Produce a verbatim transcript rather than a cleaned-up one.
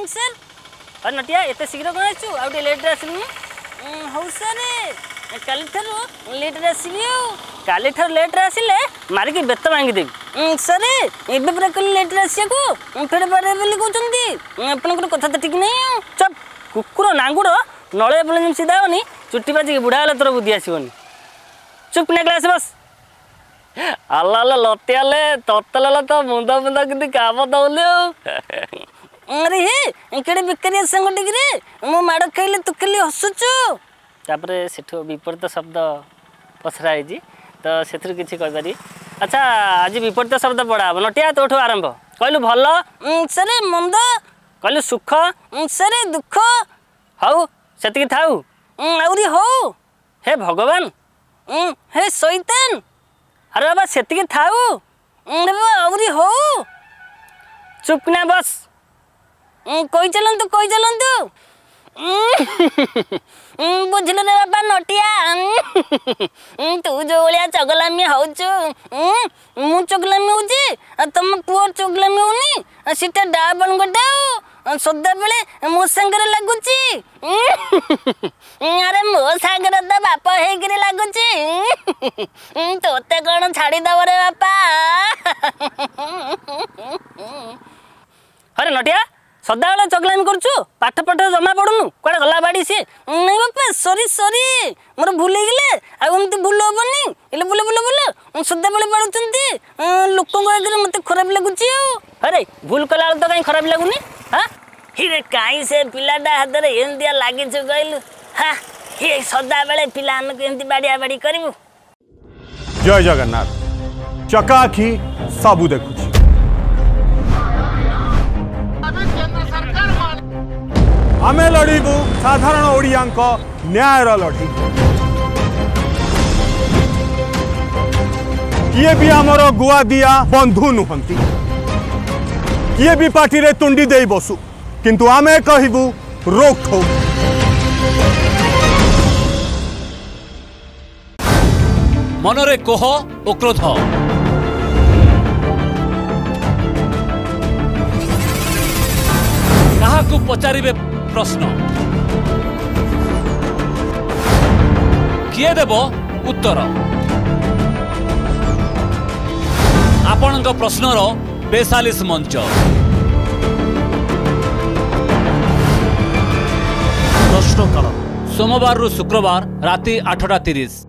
Morning sir. अरे नटिया ये शीघ्र कौन आसु आउ लेट्रे आसलुनि हौ सर काली ठारू लेट्रे आसबि आ काली ठारू लेट्रे आसिले मारिकी बेत मांगीदेवी सर एवं पूरा कल लेट्रे आसको फेड़ बारे बोली कहते आपंकर कथा तो ठीक नहीं आ चप कुकुर नांगुड़ नलया बोले जमी सीधा होनी चुट्टी बाजी बुढ़ा होगा तोर बुद्धि आसोनी चुप ना क्लास बस आल्ला आल्ला लतियाले ततला तो मुंदा मुंदा कि कम दौले अरे हे कड़े बेकारिया संगटी रे मो माड़ खाइले तू खाली हसुचु तापर सेठ विपरीत शब्द पसराई तो से किसी कहीपरि अच्छा आज विपरीत शब्द पढ़ा हे नटिया तोठू आरंभ कहलु भल सर मंद कहलु सुख सर दुख हाउ सेतिक थाउ आउरी हो हे भगवान हे शैतान अरे बाबा सेतिक थाउ आउरी हो चुपना बस कही चलतु कही चलतु बुझल रे बाबा नटिया तू जो भाया चगलामी होचु मु चगलामी होची तुम पुओ चगलामी होनी सीटा डाबन गोटाऊ सदा बेले मो सांगर लगुची अरे मो सांगर तो बाप होकर लगुची तोते कौन छाड़ीदेव रे बापा अरे नटिया सदा बेले चगलामी करुचु पाठ पाठ जमा पड़ुनु कड़े गला बाड़ी सी नहीं बापा सॉरी सॉरी मोर भूल गले आमती भूल हेनी इले बुल बुल बुल सदा बेले पड़ुंती लोक आगे मत खराब लगुच अरे भूल कला तो कहीं खराब लगुनि हाँ हिरे कहीं से पिलाटा हाथ में एमती लगी कहलु हाँ ये सदा बेले पिला बाड़िया बाड़ी करू जय जगन्नाथ चकाखी सबू देखुच आमे लड़ू साधारण ओडिया न्यायर लड़ी किए भी आमर गुआ दिया बंधु नुहंती किए भी पार्टी रे तुंडी दे बसु किंतु आमे कहबू रोकठोक मनरे कोह ओ क्रोध काहाकु पचारिबे प्रश्न किए देव उत्तर आपण प्रश्नर बेसालीस मंच प्रश्नकाल सोमवार रु शुक्रवार राति आठटा तीस।